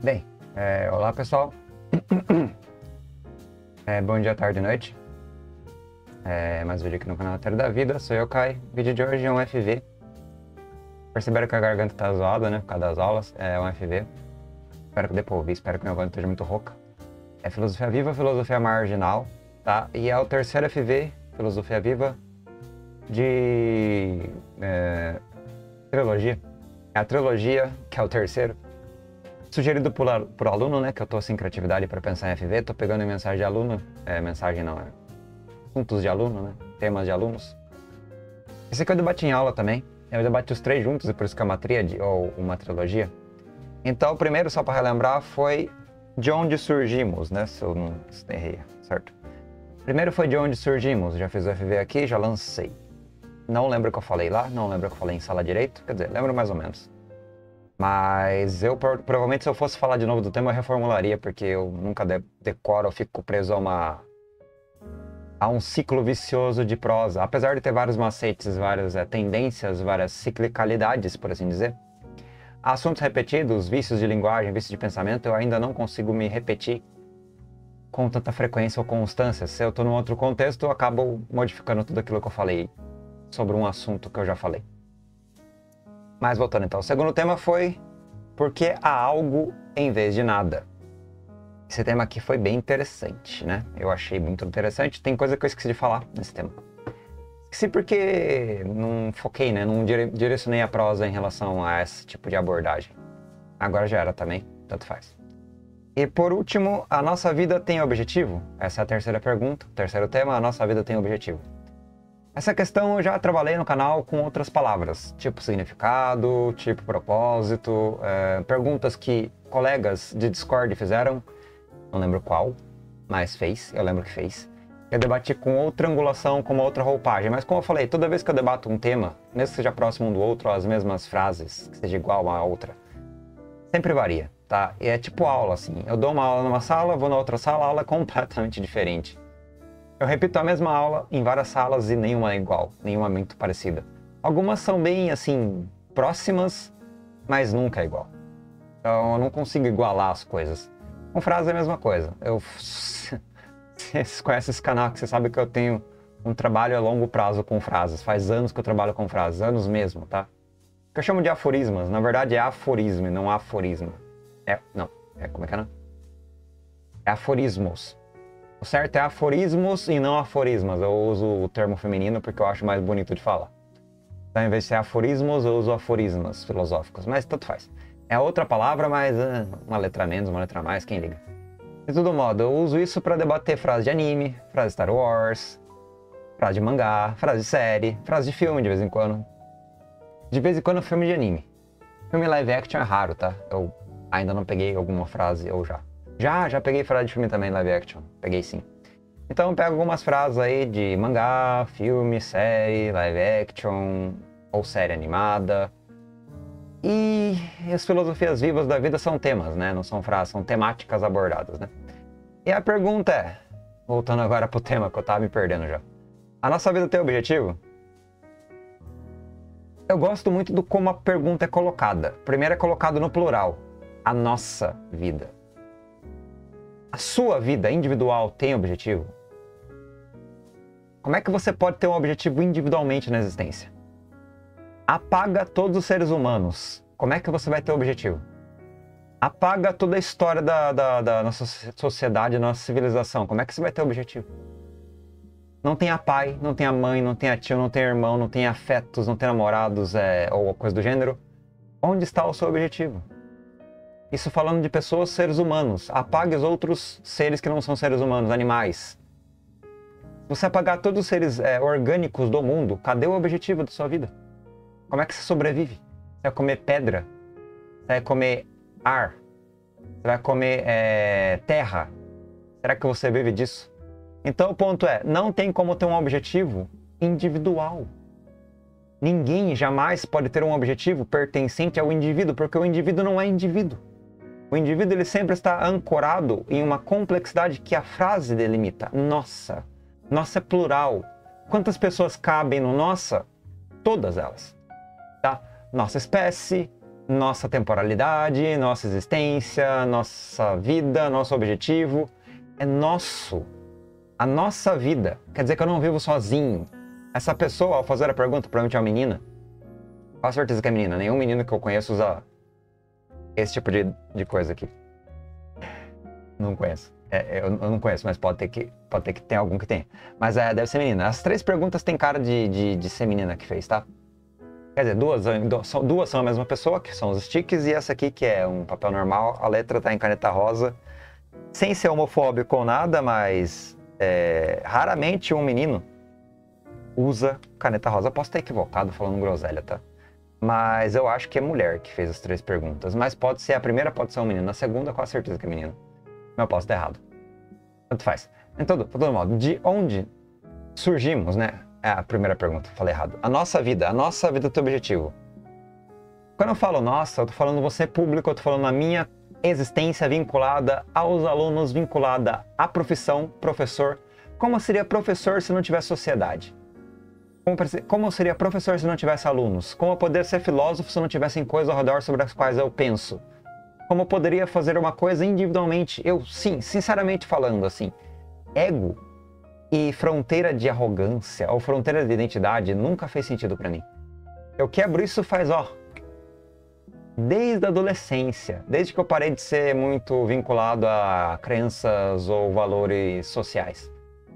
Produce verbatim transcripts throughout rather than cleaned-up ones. Bem, é, olá pessoal. É, bom dia, tarde e noite. É, mais um vídeo aqui no canal Roteiro da Vida. Sou eu, Kai. O vídeo de hoje é um F V. Perceberam que a garganta tá zoada, né? Por causa das aulas. É um F V. Espero que dê pra ouvir, espero que minha voz não esteja muito rouca. É Filosofia Viva, Filosofia Marginal, tá? E é o terceiro F V, Filosofia Viva, de... É, trilogia. É a trilogia, que é o terceiro. Sugerido por, por aluno, né? Que eu tô sem criatividade pra pensar em F V. Tô pegando mensagem de aluno. É, mensagem não, é... Assuntos de aluno, né? Temas de alunos. Esse aqui eu debati em aula também. Eu debati os três juntos, e por isso que é uma tríade, ou uma trilogia. Então, o primeiro, só para relembrar, foi de onde surgimos, né? Se eu não errei, certo? Primeiro foi de onde surgimos. Já fiz o F V aqui, já lancei. Não lembro o que eu falei lá, não lembro o que eu falei em sala direito. Quer dizer, lembro mais ou menos. Mas eu, provavelmente, se eu fosse falar de novo do tema, eu reformularia, porque eu nunca de decoro, eu fico preso a uma... Há um ciclo vicioso de prosa. Apesar de ter vários macetes, várias é, tendências, várias ciclicalidades, por assim dizer. Assuntos repetidos, vícios de linguagem, vícios de pensamento, eu ainda não consigo me repetir com tanta frequência ou constância. Se eu estou num outro contexto, eu acabo modificando tudo aquilo que eu falei sobre um assunto que eu já falei. Mas voltando então. O segundo tema foi por que há algo em vez de nada? Esse tema aqui foi bem interessante, né? Eu achei muito interessante. Tem coisa que eu esqueci de falar nesse tema. Esqueci porque não foquei, né? Não dire direcionei a prosa em relação a esse tipo de abordagem. Agora já era também, tanto faz. E por último, a nossa vida tem objetivo? Essa é a terceira pergunta. Terceiro tema, a nossa vida tem objetivo. Essa questão eu já trabalhei no canal com outras palavras. Tipo significado, tipo propósito. É, perguntas que colegas de Discord fizeram. Não lembro qual, mas fez, eu lembro que fez. Eu debati com outra angulação, com uma outra roupagem. Mas como eu falei, toda vez que eu debato um tema, mesmo que seja próximo um do outro, as mesmas frases, que seja igual uma a outra, sempre varia, tá? E é tipo aula, assim. Eu dou uma aula numa sala, vou na outra sala, a aula é completamente diferente. Eu repito a mesma aula em várias salas e nenhuma é igual, nenhuma é muito parecida. Algumas são bem, assim, próximas, mas nunca é igual. Então eu não consigo igualar as coisas. Com frase é a mesma coisa. Eu... Vocês conhecem esse canal, que você sabe que eu tenho um trabalho a longo prazo com frases. Faz anos que eu trabalho com frases, anos mesmo, tá? O que eu chamo de aforismas, na verdade é aforismo, não aforismo. É, não, é, como é que é, não? É aforismos. O certo é aforismos e não aforismas. Eu uso o termo feminino porque eu acho mais bonito de falar. Então, em vez de ser aforismos, eu uso aforismas filosóficos, mas tanto faz. É outra palavra, mas uh, uma letra menos, uma letra mais, quem liga? De todo modo, eu uso isso para debater frases de anime, frases de Star Wars, frases de mangá, frases de série, frases de filme de vez em quando. De vez em quando, filme de anime. Filme live action é raro, tá? Eu ainda não peguei alguma frase, ou já. Já, já peguei frase de filme também, live action. Peguei sim. Então eu pego algumas frases aí de mangá, filme, série, live action, ou série animada. E as filosofias vivas da vida são temas, né? Não são frases, são temáticas abordadas, né? E a pergunta é... Voltando agora pro tema, que eu tava me perdendo já. A nossa vida tem objetivo? Eu gosto muito do como a pergunta é colocada. Primeiro é colocado no plural. A nossa vida. A sua vida individual tem objetivo? Como é que você pode ter um objetivo individualmente na existência? Apaga todos os seres humanos. Como é que você vai ter objetivo? Apaga toda a história da, da, da nossa sociedade, nossa civilização. Como é que você vai ter objetivo? Não tem a pai, não tem a mãe, não tem a tio, não tem irmão, não tem afetos, não tem namorados, é, ou coisa do gênero. Onde está o seu objetivo? Isso falando de pessoas, seres humanos. Apague os outros seres que não são seres humanos, animais. Você apagar todos os seres é, orgânicos do mundo, cadê o objetivo da sua vida? Como é que você sobrevive? Você vai comer pedra? Você vai comer ar? Você vai comer é, terra? Será que você vive disso? Então o ponto é, não tem como ter um objetivo individual. Ninguém jamais pode ter um objetivo pertencente ao indivíduo, porque o indivíduo não é indivíduo. O indivíduo ele sempre está ancorado em uma complexidade que a frase delimita. Nossa. Nossa é plural. Quantas pessoas cabem no nossa? Todas elas. Tá? Nossa espécie, nossa temporalidade, nossa existência, nossa vida, nosso objetivo. É nosso. A nossa vida. Quer dizer que eu não vivo sozinho. Essa pessoa, ao fazer a pergunta, provavelmente é uma menina. Com certeza que é menina. Nenhum menino que eu conheço usa esse tipo de, de coisa aqui. Não conheço. É, eu, eu não conheço, mas pode ter que, pode ter que ter algum que tenha. Mas é, deve ser menina. As três perguntas tem cara de, de, de ser menina que fez, tá? Quer dizer, duas, duas são a mesma pessoa, que são os sticks, e essa aqui que é um papel normal. A letra tá em caneta rosa. Sem ser homofóbico ou nada, mas é, raramente um menino usa caneta rosa. Posso ter equivocado falando groselha, tá? Mas eu acho que é mulher que fez as três perguntas. Mas pode ser, a primeira pode ser um menino, a segunda com certeza que é menino. Mas eu posso estar errado. Tanto faz. Então, de todo modo, de onde surgimos, né? É a primeira pergunta, falei errado. A nossa vida, a nossa vida é o teu objetivo. Quando eu falo nossa, eu tô falando você público, eu tô falando a minha existência vinculada aos alunos, vinculada à profissão, professor. Como seria professor se não tivesse sociedade? Como, como seria professor se não tivesse alunos? Como eu poderia ser filósofo se não tivessem coisas ao redor sobre as quais eu penso? Como eu poderia fazer uma coisa individualmente? Eu, sim, sinceramente falando assim, ego e fronteira de arrogância ou fronteira de identidade nunca fez sentido pra mim. Eu quebro isso faz, ó... desde a adolescência, desde que eu parei de ser muito vinculado a crenças ou valores sociais.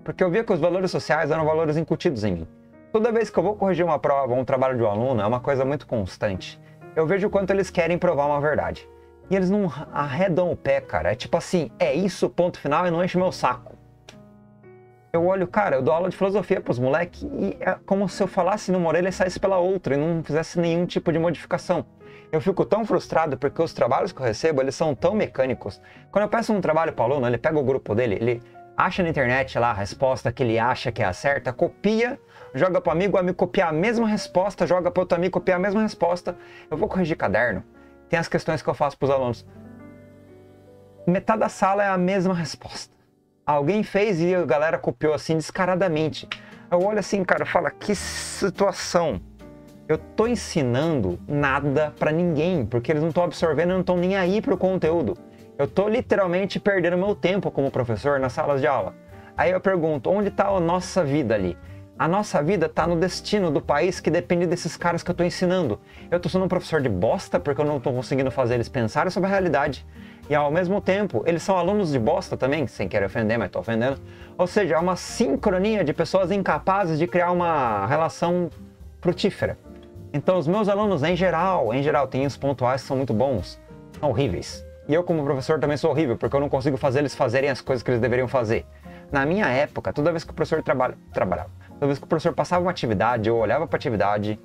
Porque eu via que os valores sociais eram valores incutidos em mim. Toda vez que eu vou corrigir uma prova ou um trabalho de um aluno, é uma coisa muito constante. Eu vejo o quanto eles querem provar uma verdade. E eles não arredam o pé, cara. É tipo assim, é isso, ponto final, e não enche meu saco. Eu olho, cara, eu dou aula de filosofia pros moleques e é como se eu falasse numa orelha e saísse pela outra e não fizesse nenhum tipo de modificação. Eu fico tão frustrado porque os trabalhos que eu recebo, eles são tão mecânicos. Quando eu peço um trabalho para o aluno, ele pega o grupo dele, ele acha na internet lá a resposta que ele acha que é a certa, copia, joga para o amigo, o amigo copia a mesma resposta, joga para outro amigo, copia a mesma resposta. Eu vou corrigir caderno. Tem as questões que eu faço para os alunos. Metade da sala é a mesma resposta. Alguém fez e a galera copiou assim descaradamente. Eu olho assim, cara, fala, que situação. Eu tô ensinando nada pra ninguém, porque eles não estão absorvendo e não estão nem aí pro conteúdo. Eu tô literalmente perdendo meu tempo como professor nas salas de aula. Aí eu pergunto, onde tá a nossa vida ali? A nossa vida tá no destino do país que depende desses caras que eu tô ensinando. Eu tô sendo um professor de bosta porque eu não tô conseguindo fazer eles pensarem sobre a realidade. E ao mesmo tempo, eles são alunos de bosta também, sem querer ofender, mas tô ofendendo. Ou seja, é uma sincronia de pessoas incapazes de criar uma relação frutífera. Então os meus alunos, em geral, em geral, tem os pontuais que são muito bons, são horríveis. E eu como professor também sou horrível, porque eu não consigo fazer eles fazerem as coisas que eles deveriam fazer. Na minha época, toda vez que o professor trabalha, trabalhava, toda vez que o professor passava uma atividade, eu olhava para a atividade,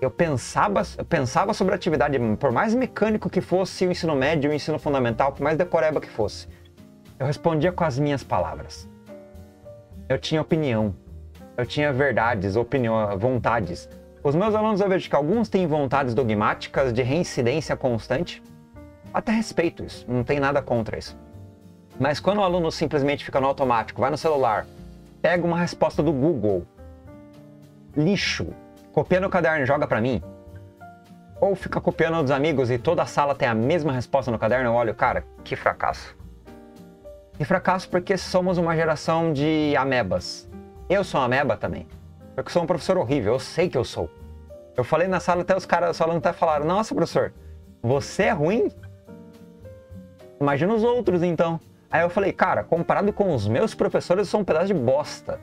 eu pensava, eu pensava sobre a atividade, por mais mecânico que fosse o ensino médio, o ensino fundamental, por mais decoreba que fosse. Eu respondia com as minhas palavras. Eu tinha opinião, eu tinha verdades, opinião, vontades. Os meus alunos, eu vejo que alguns têm vontades dogmáticas de reincidência constante. Até respeito isso, não tem nada contra isso. Mas quando o aluno simplesmente fica no automático, vai no celular, pega uma resposta do Google, lixo, copia no caderno e joga pra mim, ou fica copiando dos amigos e toda a sala tem a mesma resposta no caderno, eu olho, cara, que fracasso. Que fracasso porque somos uma geração de amebas. Eu sou uma ameba também. Porque eu sou um professor horrível, eu sei que eu sou. Eu falei na sala, até os caras, os alunos até falaram, nossa, professor, você é ruim? Imagina os outros, então. Aí eu falei, cara, comparado com os meus professores, eu sou um pedaço de bosta.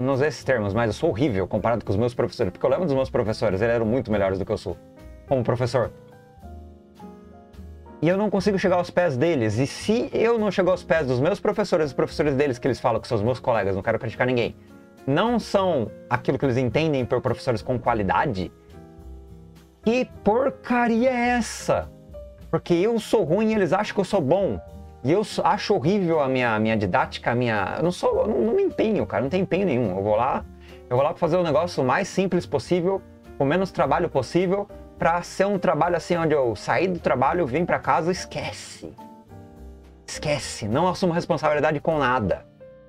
Não usei esses termos, mas eu sou horrível comparado com os meus professores, porque eu lembro dos meus professores, eles eram muito melhores do que eu sou, como professor. E eu não consigo chegar aos pés deles, e se eu não chegar aos pés dos meus professores, os professores deles que eles falam que são os meus colegas, não quero criticar ninguém, não são aquilo que eles entendem por professores com qualidade? Que porcaria é essa? Porque eu sou ruim e eles acham que eu sou bom. E eu acho horrível a minha, minha didática, a minha... Eu não sou, eu não, não me empenho, cara, não tenho empenho nenhum. Eu vou lá, eu vou lá pra fazer o negócio o mais simples possível, com o menos trabalho possível, pra ser um trabalho assim, onde eu saí do trabalho, vim pra casa, esquece. Esquece, não assumo responsabilidade com nada.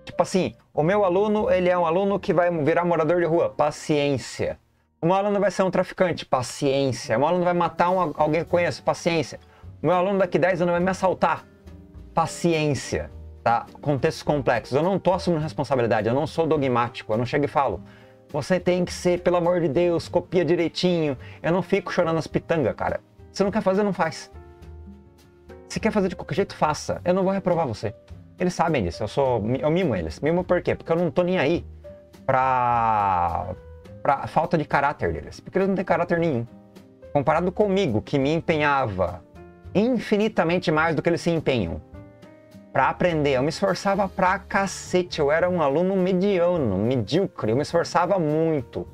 Tipo assim, o meu aluno, ele é um aluno que vai virar morador de rua. Paciência. O meu aluno vai ser um traficante, paciência. O meu aluno vai matar um, alguém que conheço, paciência. O meu aluno daqui a dez anos vai me assaltar, paciência, tá? Contextos complexos. Eu não tô assumindo responsabilidade, eu não sou dogmático, eu não chego e falo, você tem que ser, pelo amor de Deus, copia direitinho. Eu não fico chorando as pitangas, cara. Se não quer fazer, não faz. Se quer fazer de qualquer jeito, faça. Eu não vou reprovar você. Eles sabem disso, eu sou, eu mimo eles. Mimo por quê? Porque eu não tô nem aí pra, pra falta de caráter deles. Porque eles não têm caráter nenhum. Comparado comigo, que me empenhava infinitamente mais do que eles se empenham pra aprender. Eu me esforçava pra cacete. Eu era um aluno mediano, medíocre. Eu me esforçava muito.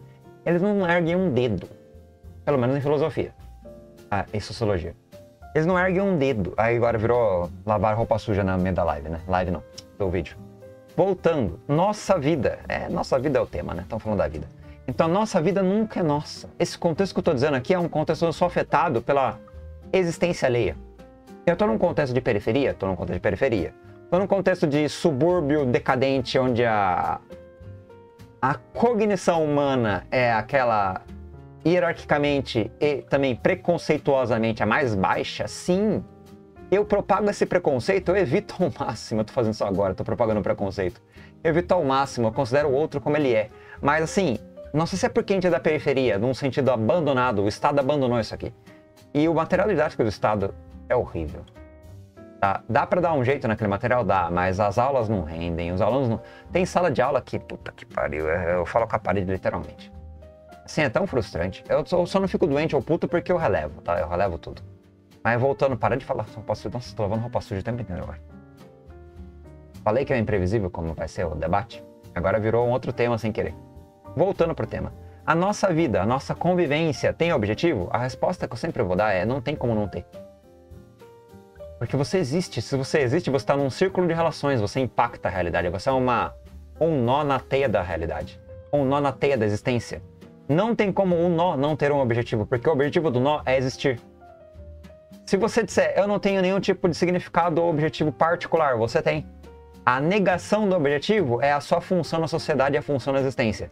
Eles não erguem um dedo. Pelo menos em filosofia. Ah, em sociologia. Eles não erguem um dedo. Aí agora virou lavar roupa suja na meio da live, né? Live não, do vídeo. Voltando, nossa vida. É, nossa vida é o tema, né? Estão falando da vida. Então a nossa vida nunca é nossa. Esse contexto que eu tô dizendo aqui é um contexto só afetado pela existência alheia. Eu tô num contexto de periferia, tô num contexto de periferia. Tô num contexto de subúrbio decadente, onde a... a cognição humana é aquela... hierarquicamente e também preconceituosamente a mais baixa, sim, eu propago esse preconceito, eu evito ao máximo, eu tô fazendo isso agora, tô propagando o preconceito, eu evito ao máximo, eu considero o outro como ele é, mas assim, não sei se é porque a gente é da periferia, num sentido abandonado, o Estado abandonou isso aqui, e o material didático do Estado é horrível, tá? Dá pra dar um jeito naquele material? Dá, mas as aulas não rendem, os alunos não... Tem sala de aula que, puta que pariu, eu falo com a parede literalmente. Assim, é tão frustrante. Eu só, eu só não fico doente ou puto porque eu relevo, tá? Eu relevo tudo. Mas voltando, para de falar roupa suja. Nossa, tô lavando roupa suja o tempo inteiro agora. Falei que é imprevisível como vai ser o debate. Agora virou um outro tema sem querer. Voltando pro tema. A nossa vida, a nossa convivência tem objetivo? A resposta que eu sempre vou dar é não tem como não ter. Porque você existe. Se você existe, você tá num círculo de relações. Você impacta a realidade. Você é uma, um nó na teia da realidade. Um nó na teia da existência. Não tem como um nó não ter um objetivo, porque o objetivo do nó é existir. Se você disser, eu não tenho nenhum tipo de significado ou objetivo particular, você tem. A negação do objetivo é a sua função na sociedade e a função na existência.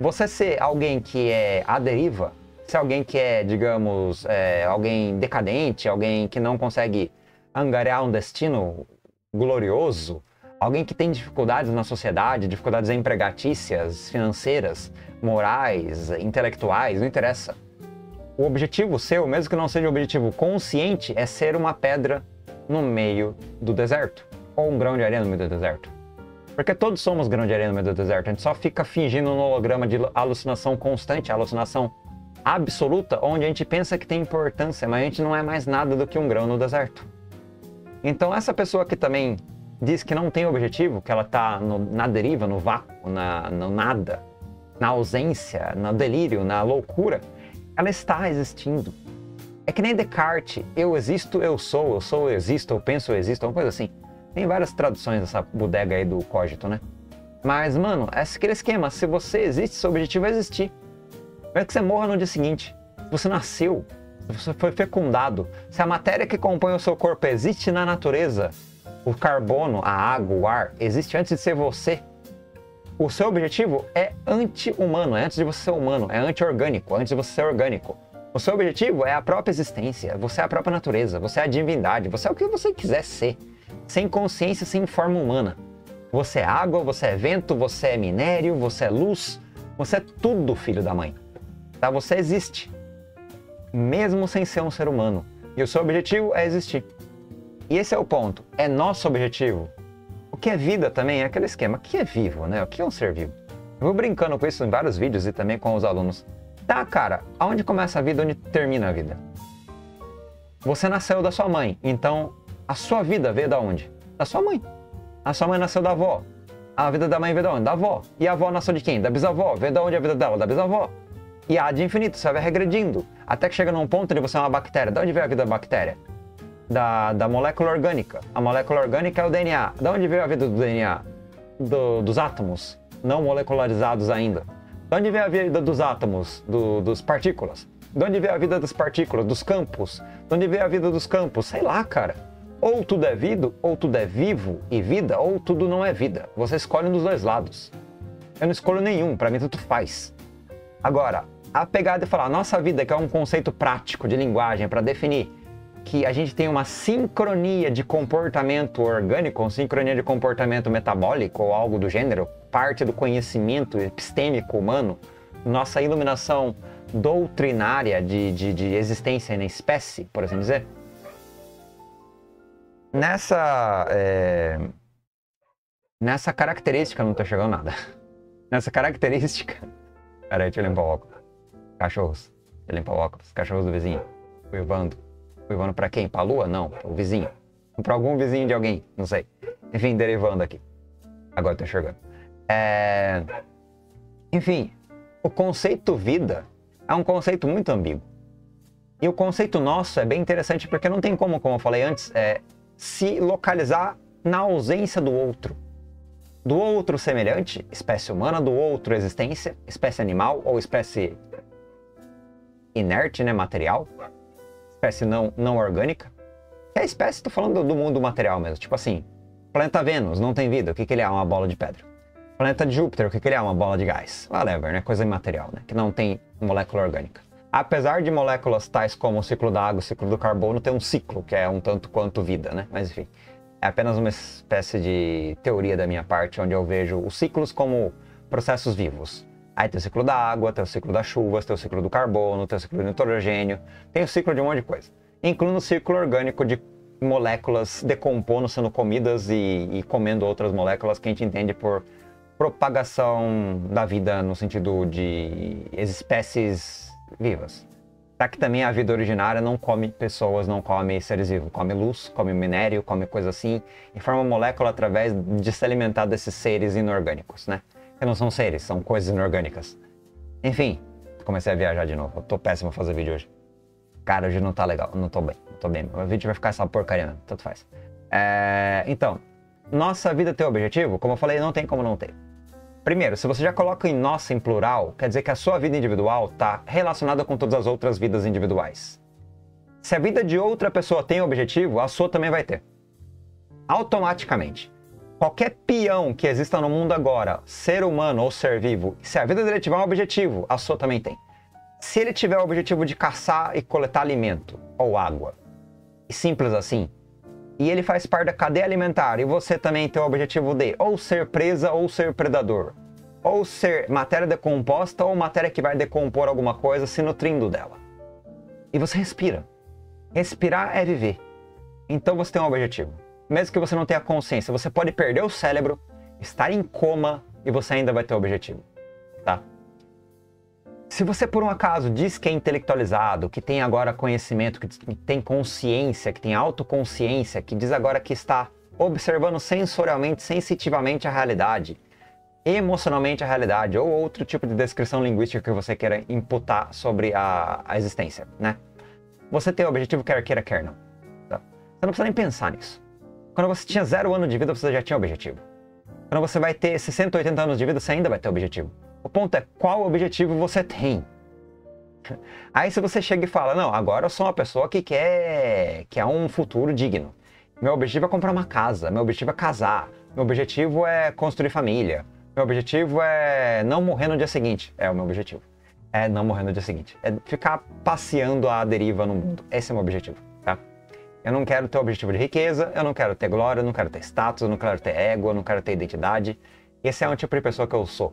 Você ser alguém que é à deriva, ser alguém que é, digamos, é, alguém decadente, alguém que não consegue angariar um destino glorioso, alguém que tem dificuldades na sociedade, dificuldades empregatícias, financeiras, morais, intelectuais, não interessa. O objetivo seu, mesmo que não seja um objetivo consciente, é ser uma pedra no meio do deserto. Ou um grão de areia no meio do deserto. Porque todos somos grão de areia no meio do deserto. A gente só fica fingindo um holograma de alucinação constante, alucinação absoluta, onde a gente pensa que tem importância, mas a gente não é mais nada do que um grão no deserto. Então essa pessoa que também diz que não tem objetivo, que ela está na deriva, no vácuo, na, no nada, na ausência, no delírio, na loucura, ela está existindo. É que nem Descartes, eu existo, eu sou, eu sou, eu existo, eu penso, eu existo, uma coisa assim. Tem várias traduções dessa bodega aí do Cogito, né? Mas, mano, é aquele esquema, se você existe, seu objetivo é existir. Mesmo que você morra no dia seguinte, você nasceu, você foi fecundado, se a matéria que compõe o seu corpo existe na natureza, o carbono, a água, o ar, existe antes de ser você. O seu objetivo é anti-humano, é antes de você ser humano, é anti-orgânico, antes de você ser orgânico. O seu objetivo é a própria existência, você é a própria natureza, você é a divindade, você é o que você quiser ser. Sem consciência, sem forma humana. Você é água, você é vento, você é minério, você é luz, você é tudo, filho da mãe. Tá? Você existe, mesmo sem ser um ser humano. E o seu objetivo é existir. E esse é o ponto, é nosso objetivo. O que é vida também é aquele esquema, o que é vivo, né? O que é um ser vivo? Eu vou brincando com isso em vários vídeos e também com os alunos. Tá, cara, aonde começa a vida, onde termina a vida? Você nasceu da sua mãe, então a sua vida veio da onde? Da sua mãe. A sua mãe nasceu da avó. A vida da mãe veio da onde? Da avó. E a avó nasceu de quem? Da bisavó. Veio da onde a vida dela? Da bisavó. E há de infinito, você vai regredindo. Até que chega num ponto de você é uma bactéria. Da onde veio a vida da bactéria? Da, da molécula orgânica. A molécula orgânica é o D N A. Da onde veio a vida do D N A? Do, dos átomos, não molecularizados ainda. Da onde veio a vida dos átomos, do, dos partículas? Da onde veio a vida das partículas, dos campos? Da onde veio a vida dos campos? Sei lá, cara. Ou tudo é vida, ou tudo é vivo e vida, ou tudo não é vida. Você escolhe um dos dois lados. Eu não escolho nenhum, pra mim tudo faz. Agora, a pegada de falar, nossa vida, que é um conceito prático de linguagem para definir que a gente tem uma sincronia de comportamento orgânico, uma sincronia de comportamento metabólico ou algo do gênero, parte do conhecimento epistêmico humano, nossa iluminação doutrinária de, de, de existência na espécie, por assim dizer. Nessa, é... Nessa característica, não tô chegando nada. Nessa característica... Peraí, deixa eu limpar o óculos. Cachorros. Deixa eu limpar o óculos. Cachorros do vizinho. Uivando. Uivando pra quem? Pra lua? Não. Pra o vizinho. Pra algum vizinho de alguém. Não sei. Enfim, derivando aqui. Agora eu tô enxergando. É... Enfim, o conceito vida é um conceito muito ambíguo. E o conceito nosso é bem interessante porque não tem como, como eu falei antes, é, se localizar na ausência do outro. Do outro semelhante, espécie humana, do outro existência, espécie animal ou espécie inerte, né, material, espécie não, não orgânica. É espécie, estou falando do mundo material mesmo, tipo assim, planeta Vênus não tem vida, o que, que ele é? Uma bola de pedra. Planeta de Júpiter, o que, que ele é? Uma bola de gás. Whatever, né? Coisa imaterial, né? Que não tem molécula orgânica. Apesar de moléculas tais como o ciclo da água, o ciclo do carbono, tem um ciclo que é um tanto quanto vida, né? Mas enfim, é apenas uma espécie de teoria da minha parte, onde eu vejo os ciclos como processos vivos. Aí tem o ciclo da água, tem o ciclo das chuvas, tem o ciclo do carbono, tem o ciclo do nitrogênio, tem o ciclo de um monte de coisa. Incluindo o ciclo orgânico de moléculas decompondo, sendo comidas e, e comendo outras moléculas que a gente entende por propagação da vida no sentido de espécies vivas. Tá que também a vida originária não come pessoas, não come seres vivos, come luz, come minério, come coisa assim, e forma molécula através de se alimentar desses seres inorgânicos, né? Que não são seres, são coisas inorgânicas. Enfim, comecei a viajar de novo, eu tô péssimo a fazer vídeo hoje. Cara, hoje não tá legal, não tô bem, não tô bem, o vídeo vai ficar essa porcaria mesmo, tanto faz. É, então, nossa vida tem objetivo? Como eu falei, não tem como não ter. Primeiro, se você já coloca em nossa em plural, quer dizer que a sua vida individual está relacionada com todas as outras vidas individuais. Se a vida de outra pessoa tem objetivo, a sua também vai ter. Automaticamente. Qualquer peão que exista no mundo agora, ser humano ou ser vivo, se a vida dele tiver um objetivo, a sua também tem. Se ele tiver o objetivo de caçar e coletar alimento ou água, simples assim, e ele faz parte da cadeia alimentar, e você também tem o objetivo de ou ser presa ou ser predador, ou ser matéria decomposta ou matéria que vai decompor alguma coisa se nutrindo dela. E você respira. Respirar é viver. Então você tem um objetivo. Mesmo que você não tenha consciência, você pode perder o cérebro, estar em coma e você ainda vai ter o objetivo, tá? Se você, por um acaso, diz que é intelectualizado, que tem agora conhecimento, que tem consciência, que tem autoconsciência, que diz agora que está observando sensorialmente, sensitivamente a realidade, emocionalmente a realidade, ou outro tipo de descrição linguística que você queira imputar sobre a, a existência, né? Você tem o objetivo quer queira, quer não. Tá? Você não precisa nem pensar nisso. Quando você tinha zero anos de vida, você já tinha objetivo. Quando você vai ter sessenta, oitenta anos de vida, você ainda vai ter objetivo. O ponto é qual objetivo você tem. Aí se você chega e fala, não, agora eu sou uma pessoa que quer, quer um futuro digno. Meu objetivo é comprar uma casa, meu objetivo é casar, meu objetivo é construir família, meu objetivo é não morrer no dia seguinte. É o meu objetivo. É não morrer no dia seguinte. É ficar passeando à deriva no mundo. Esse é o meu objetivo, tá? Eu não quero ter o objetivo de riqueza, eu não quero ter glória, eu não quero ter status, eu não quero ter ego, eu não quero ter identidade. Esse é o tipo de pessoa que eu sou.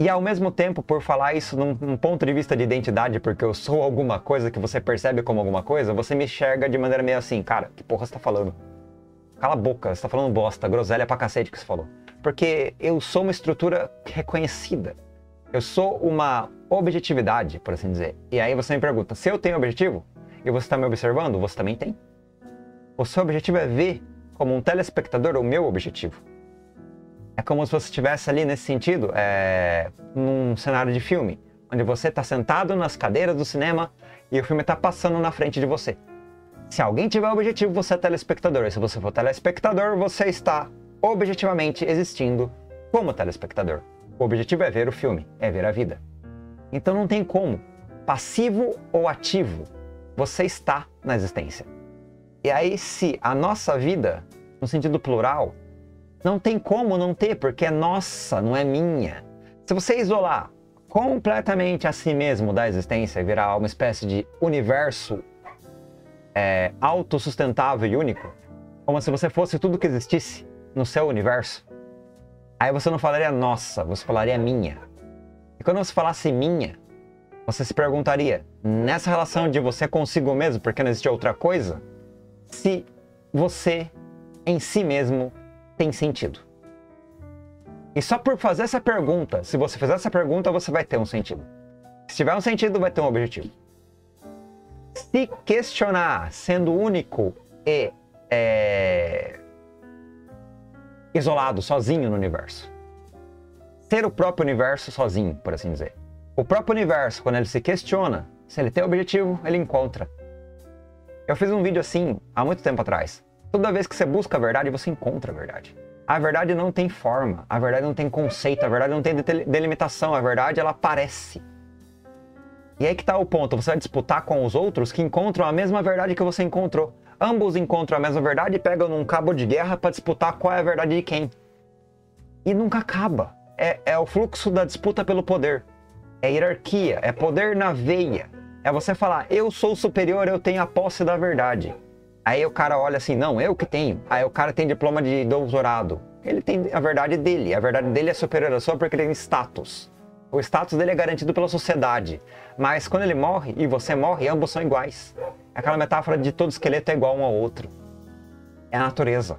E ao mesmo tempo, por falar isso num, num ponto de vista de identidade, porque eu sou alguma coisa que você percebe como alguma coisa, você me enxerga de maneira meio assim, cara, que porra você tá falando? Cala a boca, você tá falando bosta, groselha pra cacete que você falou. Porque eu sou uma estrutura reconhecida. Eu sou uma objetividade, por assim dizer. E aí você me pergunta, se eu tenho objetivo, e você tá me observando, você também tem. O seu objetivo é ver, como um telespectador, o meu objetivo. É como se você estivesse ali, nesse sentido, é, num cenário de filme, onde você está sentado nas cadeiras do cinema e o filme está passando na frente de você. Se alguém tiver objetivo, você é telespectador. E se você for telespectador, você está objetivamente existindo como telespectador. O objetivo é ver o filme, é ver a vida. Então não tem como. Passivo ou ativo, você está na existência. E aí, se a nossa vida, no sentido plural, não tem como não ter, porque é nossa, não é minha. Se você isolar completamente a si mesmo da existência, virar uma espécie de universo é, autossustentável e único, como se você fosse tudo que existisse no seu universo, aí você não falaria nossa, você falaria minha. E quando você falasse minha, você se perguntaria, nessa relação de você consigo mesmo, porque não existe outra coisa, se você em si mesmo tem sentido. E só por fazer essa pergunta, se você fizer essa pergunta, você vai ter um sentido. Se tiver um sentido, vai ter um objetivo. Se questionar sendo único e é, isolado, sozinho no universo. Ser o próprio universo sozinho, por assim dizer. O próprio universo, quando ele se questiona, se ele tem objetivo, ele encontra. Eu fiz um vídeo assim, há muito tempo atrás. Toda vez que você busca a verdade, você encontra a verdade. A verdade não tem forma, a verdade não tem conceito, a verdade não tem delimitação, a verdade ela aparece. E aí que tá o ponto, você vai disputar com os outros que encontram a mesma verdade que você encontrou. Ambos encontram a mesma verdade e pegam num cabo de guerra para disputar qual é a verdade de quem. E nunca acaba. É, é o fluxo da disputa pelo poder. É hierarquia, é poder na veia. É você falar, eu sou superior, eu tenho a posse da verdade. Aí o cara olha assim, não, eu que tenho. Aí o cara tem diploma de doutorado. Ele tem a verdade dele. A verdade dele é superior à sua porque ele tem status. O status dele é garantido pela sociedade. Mas quando ele morre e você morre, ambos são iguais. É aquela metáfora de todo esqueleto é igual um ao outro. É a natureza.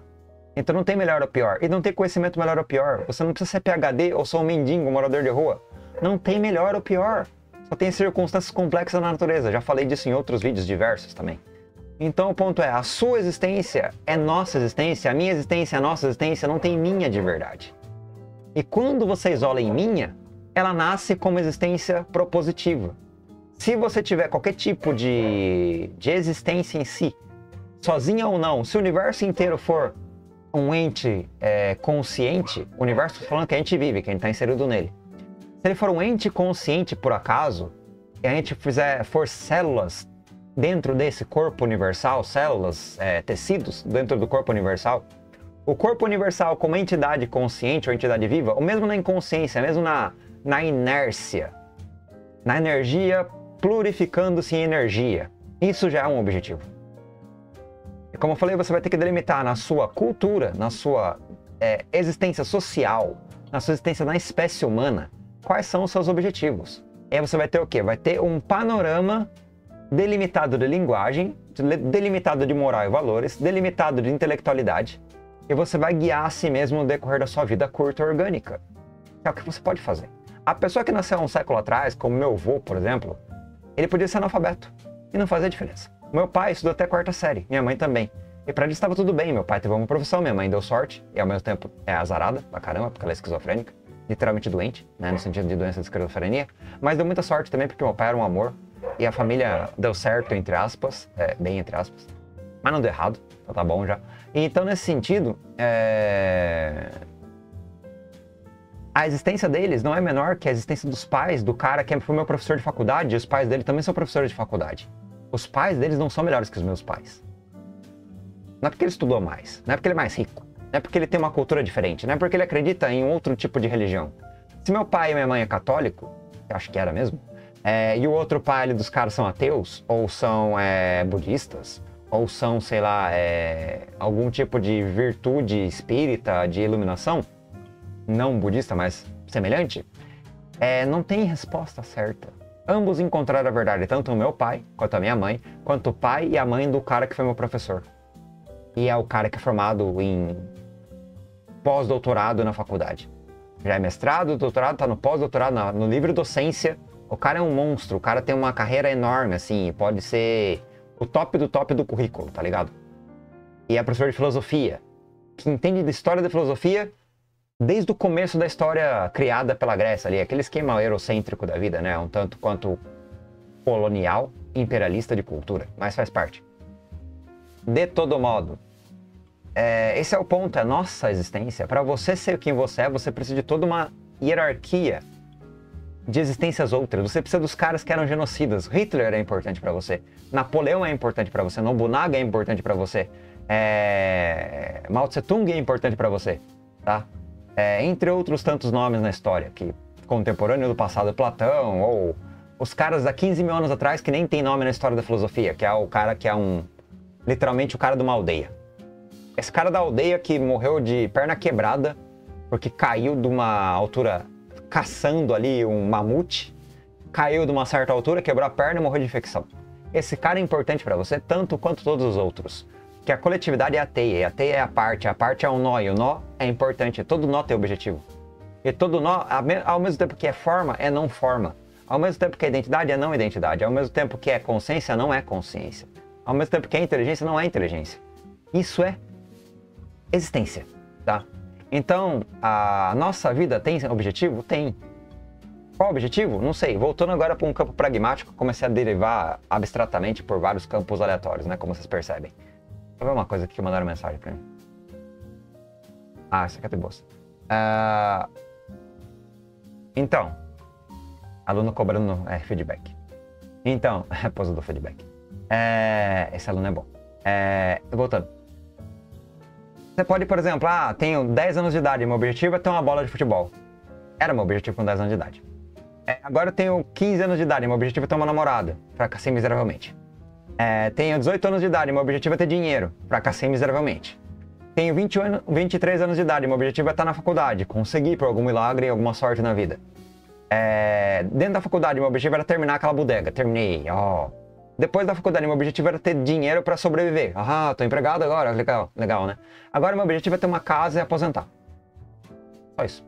Então não tem melhor ou pior. E não tem conhecimento melhor ou pior. Você não precisa ser P H D ou ser um mendigo, um morador de rua. Não tem melhor ou pior. Só tem circunstâncias complexas na natureza. Já falei disso em outros vídeos diversos também. Então o ponto é, a sua existência é nossa existência, a minha existência é nossa existência, não tem minha de verdade. E quando você isola em minha, ela nasce como existência propositiva. Se você tiver qualquer tipo de, de existência em si, sozinha ou não, se o universo inteiro for um ente é, consciente, o universo falando que a gente vive, que a gente está inserido nele, se ele for um ente consciente por acaso, e a gente fizer, for células dentro desse corpo universal, células, é, tecidos, dentro do corpo universal, o corpo universal como entidade consciente ou entidade viva, ou mesmo na inconsciência, mesmo na, na inércia, na energia, plurificando-se em energia. Isso já é um objetivo. E como eu falei, você vai ter que delimitar na sua cultura, na sua é, existência social, na sua existência na espécie humana, quais são os seus objetivos. E aí você vai ter o quê? Vai ter um panorama delimitado de linguagem, delimitado de moral e valores, delimitado de intelectualidade, e você vai guiar a si mesmo no decorrer da sua vida curta e orgânica. É o que você pode fazer. A pessoa que nasceu há um século atrás, como meu avô, por exemplo, ele podia ser analfabeto e não fazia diferença. Meu pai estudou até a quarta série, minha mãe também. E pra ele estava tudo bem, meu pai teve uma profissão, minha mãe deu sorte, e ao mesmo tempo é azarada pra caramba, porque ela é esquizofrênica, literalmente doente, né, no sentido de doença de esquizofrenia, mas deu muita sorte também porque meu pai era um amor, e a família deu certo, entre aspas, é, bem entre aspas, mas não deu errado, então tá bom já. Então, nesse sentido, é... a existência deles não é menor que a existência dos pais, do cara que foi meu professor de faculdade, e os pais dele também são professores de faculdade. Os pais deles não são melhores que os meus pais. Não é porque ele estudou mais, não é porque ele é mais rico, não é porque ele tem uma cultura diferente, não é porque ele acredita em outro tipo de religião. Se meu pai e minha mãe é católico, eu acho que era mesmo, É, e o outro pai ali dos caras são ateus, ou são é, budistas, ou são, sei lá, é, algum tipo de virtude espírita, de iluminação, não budista, mas semelhante, é, não tem resposta certa. Ambos encontraram a verdade, tanto o meu pai, quanto a minha mãe, quanto o pai e a mãe do cara que foi meu professor. E é o cara que é formado em pós-doutorado na faculdade. Já é mestrado, doutorado, tá no pós-doutorado, no livre docência. O cara é um monstro, o cara tem uma carreira enorme, assim, pode ser o top do top do currículo, tá ligado? E é professor de filosofia, que entende da história da filosofia desde o começo da história criada pela Grécia ali, aquele esquema eurocêntrico da vida, né? Um tanto quanto colonial, imperialista de cultura, mas faz parte. De todo modo, é, esse é o ponto, é a nossa existência. Para você ser quem você é, você precisa de toda uma hierarquia de existências outras. Você precisa dos caras que eram genocidas. Hitler é importante pra você. Napoleão é importante pra você. Nobunaga é importante pra você. É... Mao Tse Tung é importante pra você. Tá? É, entre outros tantos nomes na história que contemporâneo do passado, Platão, ou os caras há quinze mil anos atrás que nem tem nome na história da filosofia, que é o cara que é um... literalmente o cara de uma aldeia. Esse cara da aldeia que morreu de perna quebrada porque caiu de uma altura caçando ali um mamute, caiu de uma certa altura, quebrou a perna e morreu de infecção. Esse cara é importante para você tanto quanto todos os outros. Porque a coletividade é a teia, a teia é a parte, a parte é um nó, e o nó é importante, todo nó tem objetivo. E todo nó, ao mesmo tempo que é forma, é não forma. Ao mesmo tempo que é identidade, é não identidade. Ao mesmo tempo que é consciência, não é consciência. Ao mesmo tempo que é inteligência, não é inteligência. Isso é existência, tá? Então, a nossa vida tem objetivo? Tem. Qual objetivo? Não sei. Voltando agora para um campo pragmático, comecei a derivar abstratamente por vários campos aleatórios, né? Como vocês percebem. Deixa eu ver uma coisa aqui que mandaram mensagem para mim. Ah, isso aqui é de bolsa. Uh... Então, aluno cobrando é, feedback. Então, é pouso do feedback. É... Esse aluno é bom. É... Voltando. Você pode, por exemplo, ah, tenho dez anos de idade, meu objetivo é ter uma bola de futebol. Era meu objetivo com dez anos de idade. É, agora eu tenho quinze anos de idade, meu objetivo é ter uma namorada. Fracassei miseravelmente. É, tenho dezoito anos de idade, meu objetivo é ter dinheiro. Fracassei miseravelmente. Tenho vinte e três anos de idade, meu objetivo é estar na faculdade. Consegui por algum milagre e alguma sorte na vida. É, dentro da faculdade, meu objetivo era terminar aquela bodega. Terminei, ó. Oh. Depois da faculdade, meu objetivo era ter dinheiro para sobreviver. Ah, tô empregado agora, legal, legal, né? Agora meu objetivo é ter uma casa e aposentar. Só isso.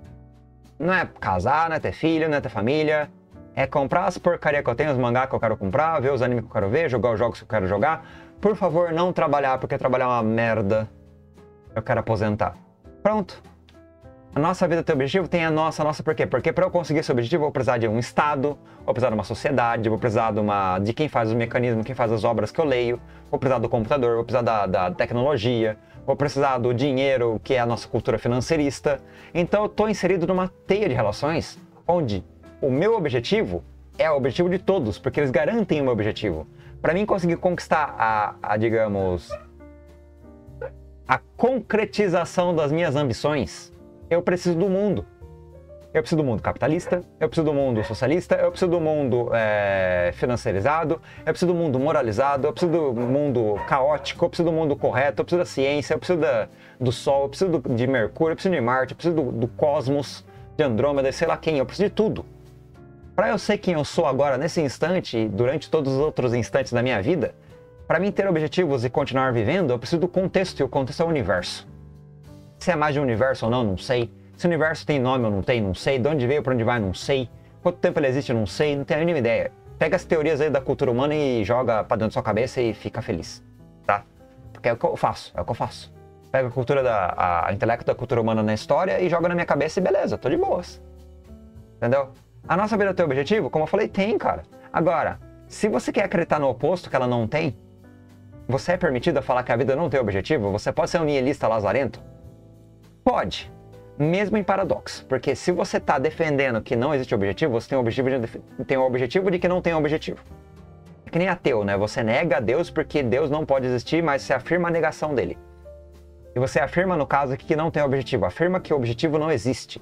Não é casar, não é ter filho, não é ter família. É comprar as porcaria que eu tenho, os mangá que eu quero comprar, ver os animes que eu quero ver, jogar os jogos que eu quero jogar. Por favor, não trabalhar, porque trabalhar é uma merda. Eu quero aposentar. Pronto. A nossa vida tem objetivo, tem a nossa, a nossa por quê? Porque para eu conseguir esse objetivo, eu vou precisar de um Estado, vou precisar de uma sociedade, vou precisar de, uma, de quem faz o mecanismo, quem faz as obras que eu leio, vou precisar do computador, vou precisar da, da tecnologia, vou precisar do dinheiro, que é a nossa cultura financeirista. Então eu estou inserido numa teia de relações, onde o meu objetivo é o objetivo de todos, porque eles garantem o meu objetivo. Para mim conseguir conquistar a, a, digamos, a concretização das minhas ambições, eu preciso do mundo. Eu preciso do mundo capitalista, eu preciso do mundo socialista, eu preciso do mundo é, financiarizado, eu preciso do mundo moralizado, eu preciso do mundo caótico, eu preciso do mundo correto, eu preciso da ciência, eu preciso da, do Sol, eu preciso do, de Mercúrio, eu preciso de Marte, eu preciso do, do Cosmos, de Andrômeda, sei lá quem, eu preciso de tudo. Para eu ser quem eu sou agora, nesse instante, e durante todos os outros instantes da minha vida, para mim ter objetivos e continuar vivendo, eu preciso do contexto, e o contexto é o universo. Se é mais de um universo ou não, não sei. Se o universo tem nome ou não tem, não sei. De onde veio, para onde vai, não sei. Quanto tempo ele existe, não sei. Não tenho a mínima ideia. Pega as teorias aí da cultura humana e joga para dentro da sua cabeça e fica feliz, tá? Porque é o que eu faço, é o que eu faço. Pega a cultura da... o intelecto da cultura humana na história e joga na minha cabeça e beleza, tô de boas. Entendeu? A nossa vida tem objetivo? Como eu falei, tem, cara. Agora, se você quer acreditar no oposto que ela não tem, você é permitido a falar que a vida não tem objetivo? Você pode ser um nihilista lazarento? Pode, mesmo em paradoxo, porque se você está defendendo que não existe objetivo, você tem o objetivo de, tem o objetivo de que não tem objetivo. É que nem ateu, né? Você nega a Deus porque Deus não pode existir, mas você afirma a negação dele. E você afirma, no caso aqui, que não tem objetivo, afirma que o objetivo não existe.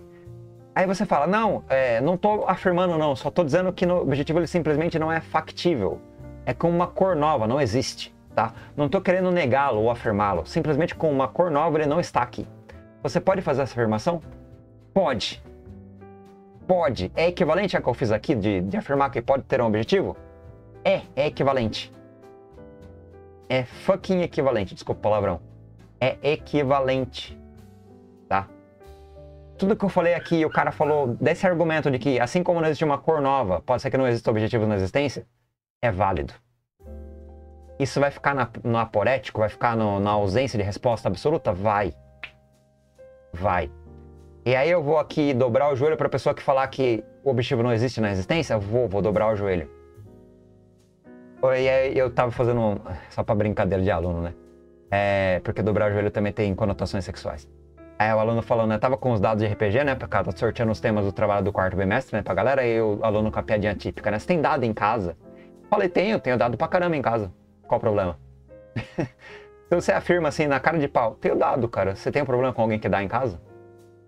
Aí você fala, não, é, não estou afirmando não, só estou dizendo que o objetivo ele simplesmente não é factível. É com uma cor nova, não existe, tá? Não estou querendo negá-lo ou afirmá-lo, simplesmente com uma cor nova ele não está aqui. Você pode fazer essa afirmação? Pode. Pode. É equivalente à que eu fiz aqui, de, de afirmar que pode ter um objetivo? É. É equivalente. É fucking equivalente. Desculpa o palavrão. É equivalente. Tá? Tudo que eu falei aqui, o cara falou desse argumento de que, assim como não existe uma cor nova, pode ser que não exista objetivo na existência, é válido. Isso vai ficar na, no aporético? Vai ficar no, na ausência de resposta absoluta? Vai. Vai. E aí eu vou aqui dobrar o joelho para a pessoa que falar que o objetivo não existe na existência? Vou, vou dobrar o joelho. E aí eu tava fazendo um, só para brincadeira de aluno, né? É, porque dobrar o joelho também tem conotações sexuais. Aí o aluno falando, né? Tava com os dados de R P G, né? Porque tava sorteando os temas do trabalho do quarto bimestre, né? Pra galera, e o aluno com a piadinha típica, né? Você tem dado em casa? Falei, tenho, tenho dado pra caramba em casa. Qual o problema? Se você afirma assim, na cara de pau, tenho dado, cara. Você tem um problema com alguém que dá em casa?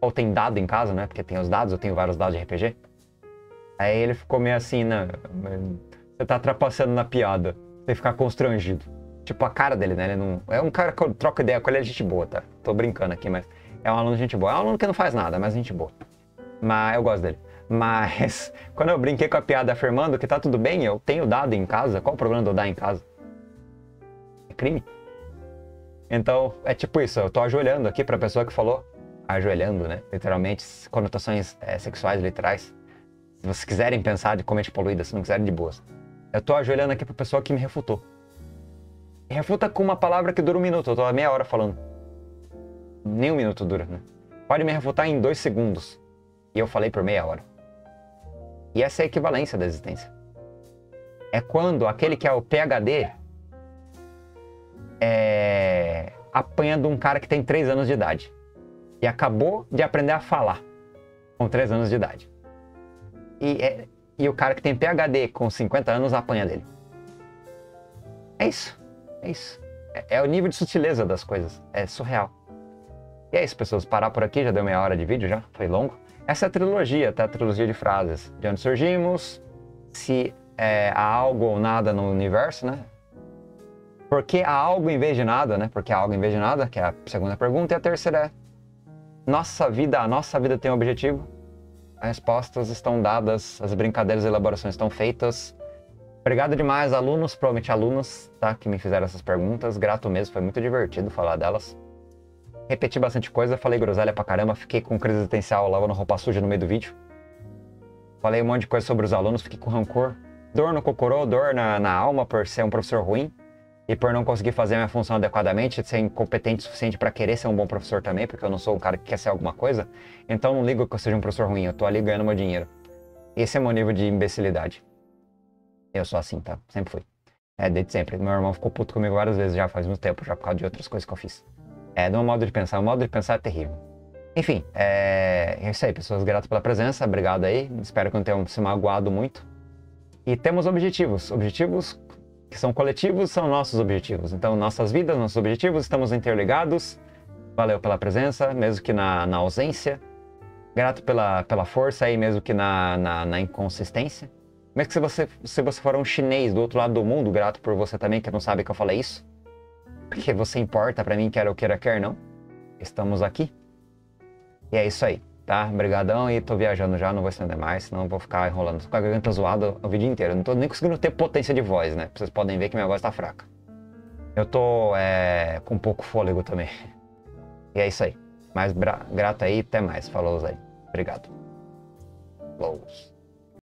Ou tem dado em casa, né? Porque tem os dados, eu tenho vários dados de R P G. Aí ele ficou meio assim, né? Você tá trapaceando na piada. Você ficar constrangido. Tipo, a cara dele, né? Ele não... É um cara que eu troco ideia com ele, é gente boa, tá? Tô brincando aqui, mas é um aluno de gente boa. É um aluno que não faz nada, mas gente boa. Mas eu gosto dele. Mas quando eu brinquei com a piada afirmando que tá tudo bem, eu tenho dado em casa. Qual o problema de eu dar em casa? É crime? Então, é tipo isso. Eu tô ajoelhando aqui pra pessoa que falou. Ajoelhando, né? Literalmente, conotações é, sexuais, literais. Se vocês quiserem pensar de comente poluída, se não quiserem, de boas. Eu tô ajoelhando aqui pra pessoa que me refutou. E refuta com uma palavra que dura um minuto. Eu tô há meia hora falando. Nem um minuto dura, né? Pode me refutar em dois segundos. E eu falei por meia hora. E essa é a equivalência da existência. É quando aquele que é o PhD é... apanha de um cara que tem três anos de idade. E acabou de aprender a falar com três anos de idade. E, é... e o cara que tem PhD com cinquenta anos apanha dele. É isso. É isso. É, é o nível de sutileza das coisas. É surreal. E é isso, pessoas. Parar por aqui. Já deu meia hora de vídeo, já. Foi longo. Essa é a trilogia, tá? A trilogia de frases. De onde surgimos, se é, há algo ou nada no universo, né? Por que há algo em vez de nada, né? Por que há algo em vez de nada, que é a segunda pergunta. E a terceira é, nossa vida, a nossa vida tem um objetivo? As respostas estão dadas, as brincadeiras e elaborações estão feitas. Obrigado demais, alunos, provavelmente alunos, tá? Que me fizeram essas perguntas. Grato mesmo, foi muito divertido falar delas. Repeti bastante coisa, falei groselha pra caramba, fiquei com crise existencial lavando roupa suja no meio do vídeo. Falei um monte de coisa sobre os alunos, fiquei com rancor. Dor no cocorô, dor na, na alma por ser um professor ruim. E por não conseguir fazer a minha função adequadamente, ser incompetente o suficiente pra querer ser um bom professor também, porque eu não sou um cara que quer ser alguma coisa. Então não ligo que eu seja um professor ruim, eu tô ali ganhando meu dinheiro. Esse é meu nível de imbecilidade. Eu sou assim, tá? Sempre fui. É, desde sempre. Meu irmão ficou puto comigo várias vezes já, faz muito tempo, já por causa de outras coisas que eu fiz. É, não é um modo de pensar, o modo de pensar é terrível. Enfim, é, é isso aí, pessoas, grato pela presença, obrigado aí, espero que não tenham se magoado muito. E temos objetivos, objetivos que são coletivos, são nossos objetivos. Então, nossas vidas, nossos objetivos, estamos interligados. Valeu pela presença, mesmo que na, na ausência. Grato pela, pela força aí, mesmo que na, na, na inconsistência. Mesmo que se você, se você for um chinês do outro lado do mundo, grato por você também, que não sabe que eu falei isso. Porque você importa pra mim, quer eu queira, quer não. Estamos aqui. E é isso aí, tá? Obrigadão. E tô viajando já, não vou estender mais, senão vou ficar enrolando. Tô com a garganta zoada o vídeo inteiro. Eu não tô nem conseguindo ter potência de voz, né? Vocês podem ver que minha voz tá fraca. Eu tô é, com pouco fôlego também. E é isso aí. Mais grato aí, até mais. Falou aí. Obrigado. Falou.